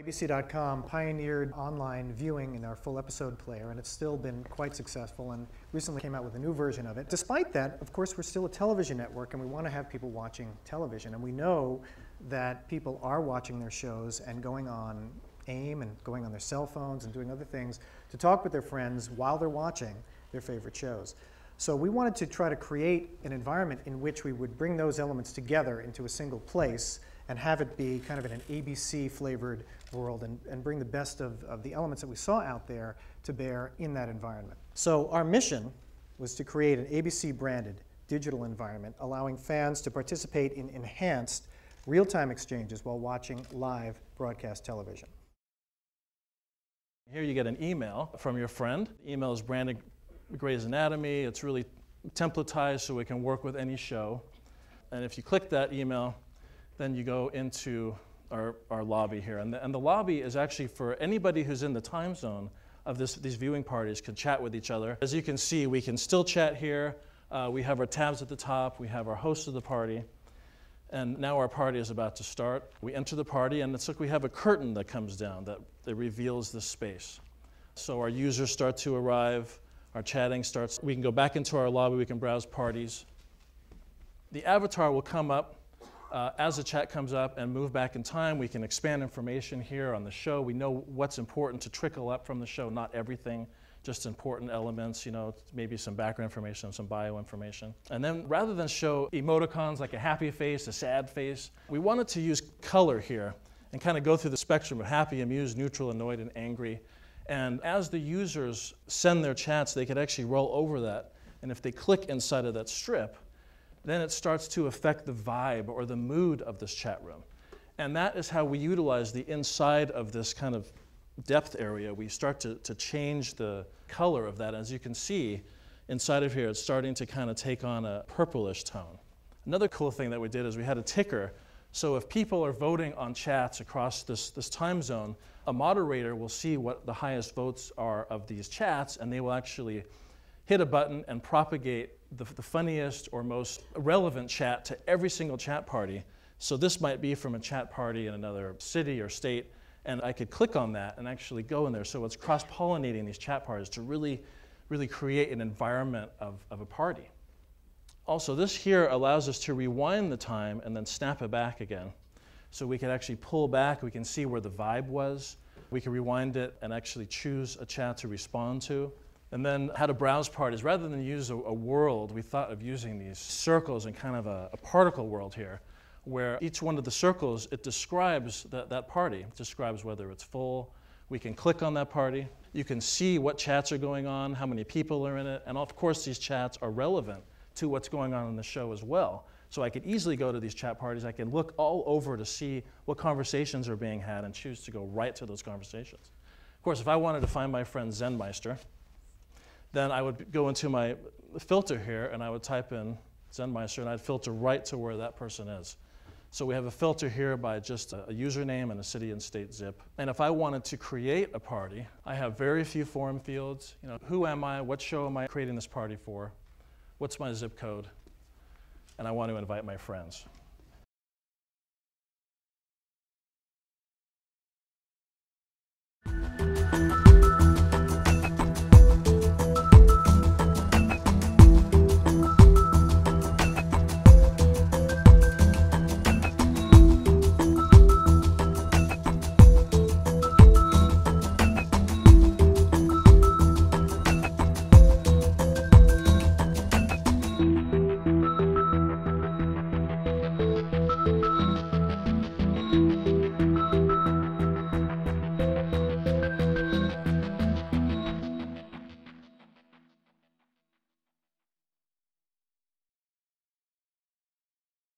ABC.com pioneered online viewing in our full episode player, and it's still been quite successful and recently came out with a new version of it. Despite that, of course, we're still a television network and we want to have people watching television, and we know that people are watching their shows and going on AIM and going on their cell phones and doing other things to talk with their friends while they're watching their favorite shows. So we wanted to try to create an environment in which we would bring those elements together into a single place and have it be kind of in an ABC-flavored world and bring the best of the elements that we saw out there to bear in that environment. So our mission was to create an ABC-branded digital environment, allowing fans to participate in enhanced real-time exchanges while watching live broadcast television. Here you get an email from your friend. The email is branded Grey's Anatomy. It's really templatized so it can work with any show. And if you click that email, then you go into our lobby here. And the lobby is actually for anybody who's in the time zone of these viewing parties can chat with each other. As you can see, we can still chat here. We have our tabs at the top. We have our host of the party. And now our party is about to start. We enter the party, and it's like we have a curtain that comes down that reveals the space. So our users start to arrive. Our chatting starts. We can go back into our lobby. We can browse parties. The avatar will come up. As the chat comes up and move back in time, we can expand information here on the show. We know what's important to trickle up from the show, not everything, just important elements, you know, maybe some background information, some bio information. And then rather than show emoticons like a happy face, a sad face, we wanted to use color here and kind of go through the spectrum of happy, amused, neutral, annoyed, and angry. And as the users send their chats, they could actually roll over that. And if they click inside of that strip, then it starts to affect the vibe or the mood of this chat room. And that is how we utilize the inside of this kind of depth area. We start to change the color of that. As you can see, inside of here, it's starting to kind of take on a purplish tone. Another cool thing that we did is we had a ticker. So if people are voting on chats across this time zone, a moderator will see what the highest votes are of these chats, and they will actually hit a button and propagate the funniest or most relevant chat to every single chat party. So this might be from a chat party in another city or state, and I could click on that and actually go in there. So it's cross-pollinating these chat parties to really, really create an environment of a party. Also, this here allows us to rewind the time and then snap it back again. So we can actually pull back, we can see where the vibe was, we can rewind it and actually choose a chat to respond to. And then how to browse parties. Rather than use a world, we thought of using these circles and kind of a particle world here, where each one of the circles, it describes that party. It describes whether it's full. We can click on that party. You can see what chats are going on, how many people are in it. And of course, these chats are relevant to what's going on in the show as well. So I could easily go to these chat parties. I can look all over to see what conversations are being had and choose to go right to those conversations. Of course, if I wanted to find my friend Zenmeister, then I would go into my filter here, and I would type in Zenmeister, and I'd filter right to where that person is. So we have a filter here by just a username and a city and state zip. And if I wanted to create a party, I have very few form fields. You know, who am I? What show am I creating this party for? What's my zip code? And I want to invite my friends.